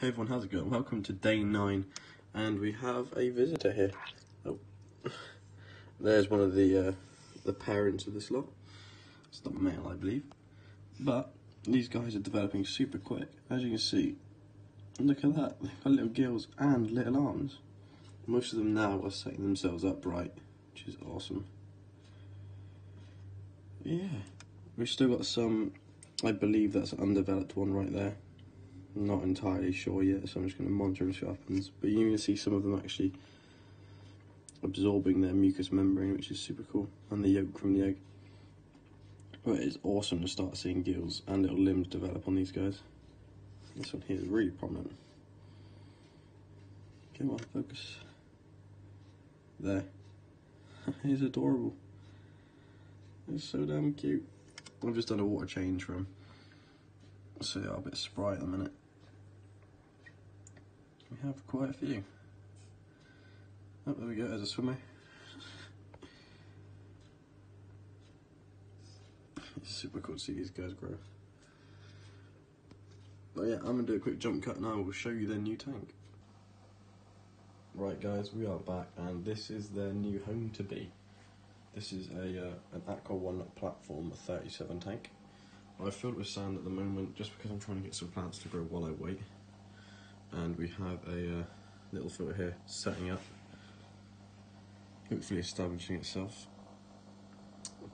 Hey everyone, how's it going? Welcome to day 9, and we have a visitor here. Oh, there's one of the parents of this lot. It's not male, I believe. But these guys are developing super quick, as you can see. Look at that, they've got little gills and little arms. Most of them now are setting themselves upright, which is awesome. Yeah, we've still got some, I believe that's an undeveloped one right there. Not entirely sure yet, so I'm just going to monitor and see what happens. But you're going to see some of them actually absorbing their mucous membrane, which is super cool, and the yolk from the egg. But it's awesome to start seeing gills and little limbs develop on these guys. This one here is really prominent. Come on, focus. There. He's adorable. He's so damn cute. I've just done a water change for him, so yeah, I'll be a bit spry at the minute. We have quite a few. Oh, there we go, there's a swimmer. It's super cool to see these guys grow. But yeah, I'm going to do a quick jump cut and I will show you their new tank. Right guys, we are back and this is their new home to be. This is an Aqua One Platform 37 tank. I've filled it with sand at the moment just because I'm trying to get some plants to grow while I wait. And we have a little filter here setting up, hopefully establishing itself.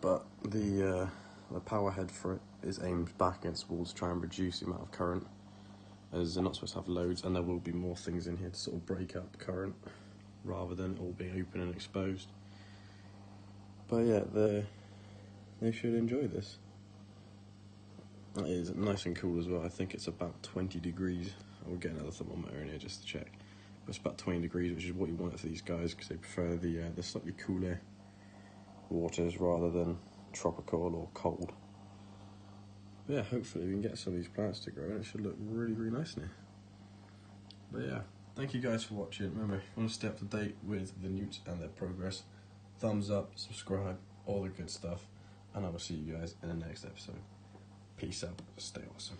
But the power head for it is aimed back against the wall to try and reduce the amount of current, as they're not supposed to have loads, and there will be more things in here to sort of break up current rather than it all being open and exposed. But yeah, they should enjoy this. That is nice and cool as well. I think it's about 20 degrees. I will get another thermometer in here just to check. But it's about 20 degrees, which is what you want for these guys, because they prefer the slightly cooler waters rather than tropical or cold. But yeah, hopefully we can get some of these plants to grow, and it should look really, really nice in here. But yeah, thank you guys for watching. Remember, if you want to stay up to date with the newts and their progress, thumbs up, subscribe, all the good stuff, and I will see you guys in the next episode. Peace out. Stay awesome.